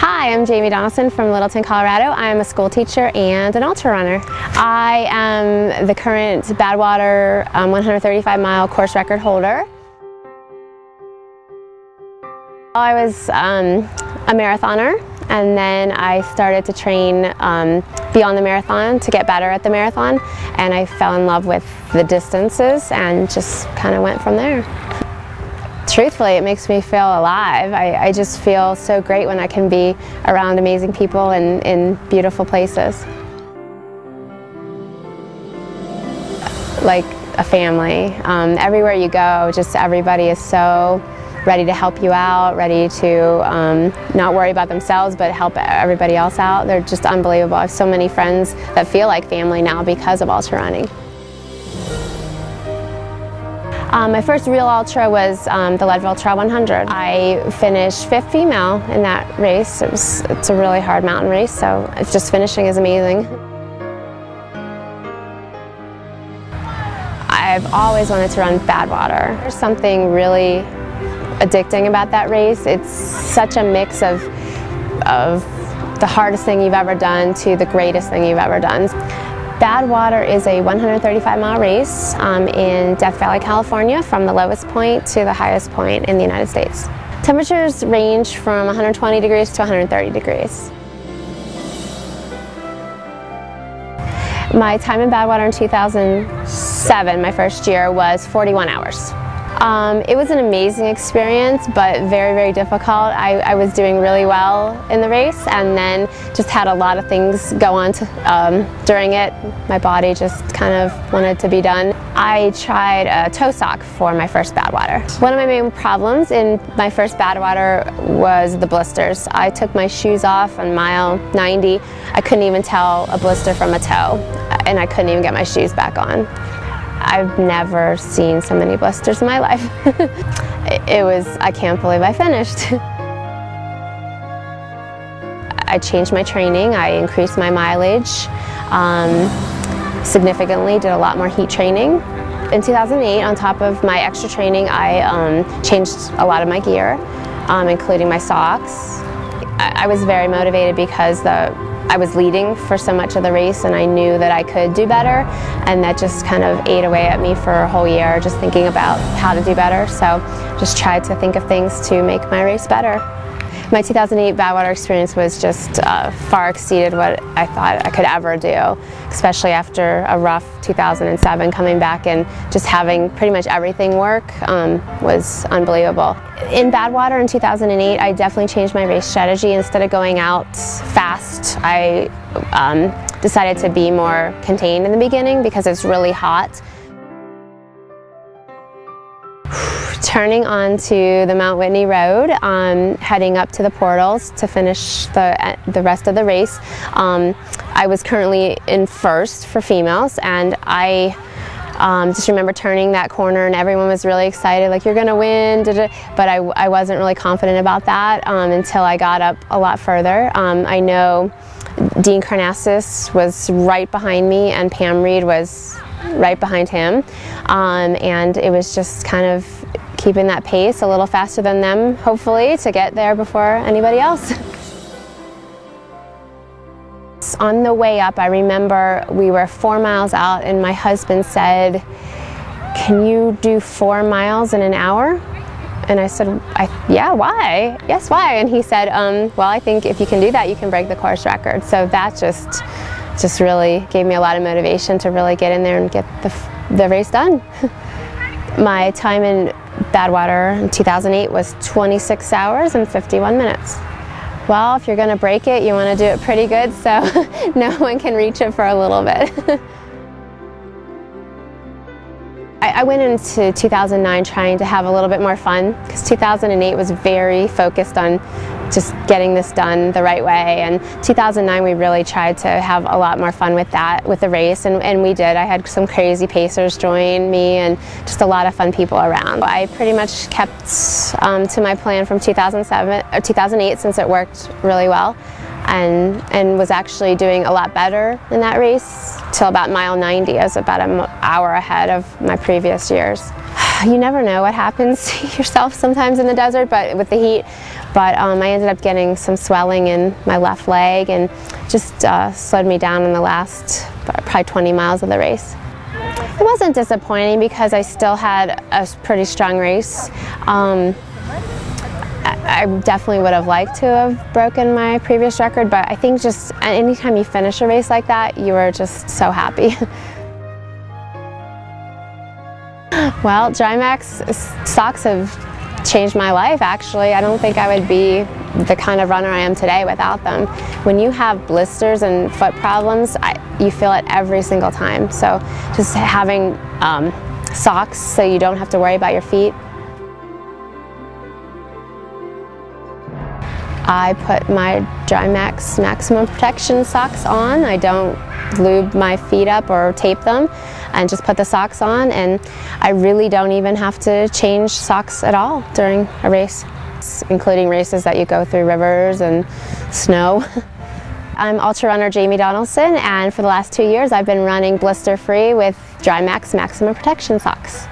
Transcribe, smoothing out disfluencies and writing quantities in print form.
Hi, I'm Jamie Donaldson from Littleton, Colorado. I'm a school teacher and an ultra runner. I am the current Badwater 135-mile course record holder. I was a marathoner, and then I started to train beyond the marathon to get better at the marathon, and I fell in love with the distances and just kind of went from there. Truthfully, it makes me feel alive. I just feel so great when I can be around amazing people and in beautiful places. Like a family. Everywhere you go, just everybody is so ready to help you out, ready to not worry about themselves but help everybody else out. They're just unbelievable. I have so many friends that feel like family now because of ultra running. My first real ultra was the Leadville Trail 100. I finished fifth female in that race. It's a really hard mountain race, so just finishing is amazing. I've always wanted to run Badwater. There's something really addicting about that race. It's such a mix of the hardest thing you've ever done to the greatest thing you've ever done. Badwater is a 135-mile race in Death Valley, California, from the lowest point to the highest point in the United States. Temperatures range from 120 degrees to 130 degrees. My time in Badwater in 2007, my first year, was 41 hours. It was an amazing experience, but very, very difficult. I was doing really well in the race, and then just had a lot of things go on during it. My body just kind of wanted to be done. I tried a toe sock for my first Badwater. One of my main problems in my first Badwater was the blisters. I took my shoes off on mile 90. I couldn't even tell a blister from a toe, and I couldn't even get my shoes back on. I've never seen so many blisters in my life. It was, I can't believe I finished. I changed my training, I increased my mileage significantly, did a lot more heat training. In 2008, on top of my extra training, I changed a lot of my gear, including my socks. I was very motivated because I was leading for so much of the race, and I knew that I could do better, and that just kind of ate away at me for a whole year, just thinking about how to do better. So just tried to think of things to make my race better. My 2008 Badwater experience was just far exceeded what I thought I could ever do, especially after a rough 2007. Coming back and just having pretty much everything work was unbelievable. In Badwater in 2008, I definitely changed my race strategy. Instead of going out fast, I decided to be more contained in the beginning because it's really hot. Turning onto the Mount Whitney Road, heading up to the portals to finish the rest of the race. I was currently in first for females, and I just remember turning that corner and everyone was really excited, like, you're gonna win, but I wasn't really confident about that until I got up a lot further. I know Dean Karnazes was right behind me, and Pam Reed was right behind him, and it was just kind of keeping that pace a little faster than them, hopefully, to get there before anybody else. On the way up, I remember we were 4 miles out and my husband said, "Can you do 4 miles in an hour?" And I said, yeah, why? Yes, why? And he said, well, I think if you can do that, you can break the course record. So that just really gave me a lot of motivation to really get in there and get the race done. My time in Badwater in 2008 was 26 hours and 51 minutes. Well, if you're going to break it, you want to do it pretty good, so no one can reach it for a little bit. I went into 2009 trying to have a little bit more fun, because 2008 was very focused on just getting this done the right way, and 2009 we really tried to have a lot more fun with that, with the race, and we did. I had some crazy pacers join me and just a lot of fun people around. I pretty much kept to my plan from 2007 or 2008 since it worked really well, and was actually doing a lot better in that race till about mile 90. I was about an hour ahead of my previous years. you never know what happens to yourself sometimes in the desert, but with the heat. But I ended up getting some swelling in my left leg, and just slowed me down in the last probably 20 miles of the race. It wasn't disappointing because I still had a pretty strong race. I definitely would have liked to have broken my previous record, but I think just anytime you finish a race like that, you are just so happy. Well, Drymaxsocks have changed my life, actually. I don't think I would be the kind of runner I am today without them. When you have blisters and foot problems, you feel it every single time. So just having socks so you don't have to worry about your feet. I put my Drymax maximum protection socks on. I don't lube my feet up or tape them, and just put the socks on, and I really don't even have to change socks at all during a race, including races that you go through rivers and snow. I'm ultra runner Jamie Donaldson, and for the last 2 years I've been running blister free with Drymax maximum protection socks.